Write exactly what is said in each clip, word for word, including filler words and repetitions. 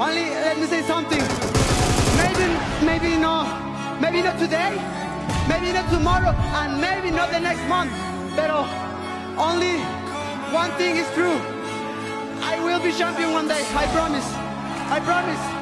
Only let me say something. Maybe, maybe not, maybe not today, maybe not tomorrow, and maybe not the next month. But only one thing is true. I will be champion one day. I promise. I promise.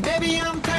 Baby, I'm